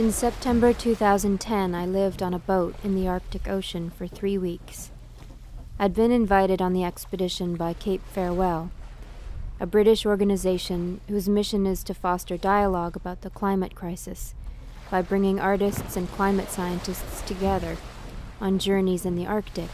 In September 2010, I lived on a boat in the Arctic Ocean for 3 weeks. I'd been invited on the expedition by Cape Farewell, a British organization whose mission is to foster dialogue about the climate crisis by bringing artists and climate scientists together on journeys in the Arctic.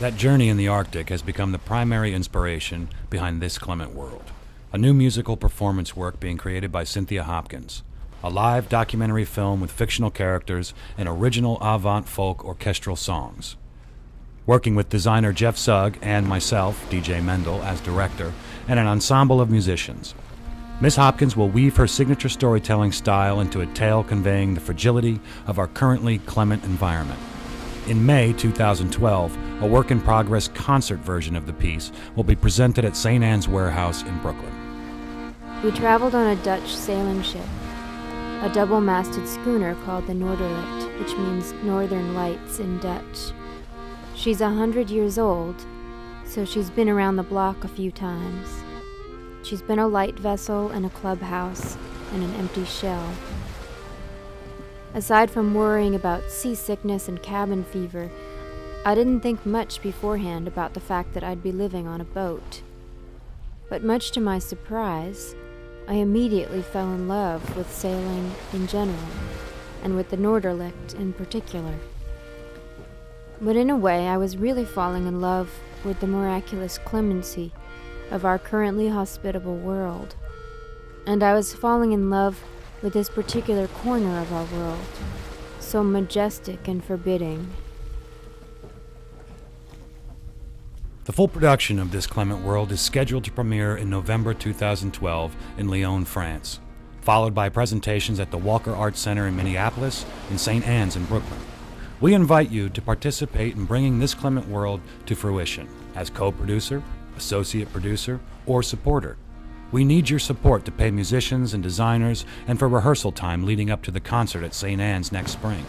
That journey in the Arctic has become the primary inspiration behind This Clement World, a new musical performance work being created by Cynthia Hopkins, a live documentary film with fictional characters and original avant-folk orchestral songs. Working with designer Jeff Sugg and myself, DJ Mendel, as director, and an ensemble of musicians, Miss Hopkins will weave her signature storytelling style into a tale conveying the fragility of our currently clement environment. In May 2012, a work-in-progress concert version of the piece will be presented at St. Anne's Warehouse in Brooklyn. We traveled on a Dutch sailing ship, a double-masted schooner called the Norderlicht, which means Northern Lights in Dutch. She's 100 years old, so she's been around the block a few times. She's been a light vessel and a clubhouse and an empty shell. Aside from worrying about seasickness and cabin fever, I didn't think much beforehand about the fact that I'd be living on a boat. But much to my surprise, I immediately fell in love with sailing in general, and with the Norderlicht in particular. But in a way, I was really falling in love with the miraculous clemency of our currently hospitable world. And I was falling in love with this particular corner of our world, so majestic and forbidding. The full production of This Clement World is scheduled to premiere in November 2012 in Lyon, France, followed by presentations at the Walker Art Center in Minneapolis and St. Anne's in Brooklyn. We invite you to participate in bringing This Clement World to fruition as co-producer, associate producer, or supporter. We need your support to pay musicians and designers and for rehearsal time leading up to the concert at St. Anne's next spring.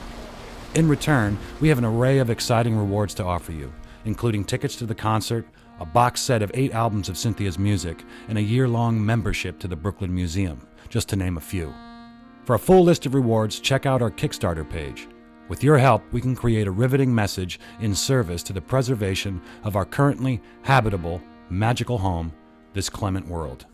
In return, we have an array of exciting rewards to offer you, including tickets to the concert, a box set of 8 albums of Cynthia's music, and a year-long membership to the Brooklyn Museum, just to name a few. For a full list of rewards, check out our Kickstarter page. With your help, we can create a riveting message in service to the preservation of our currently habitable, magical home, this clement world.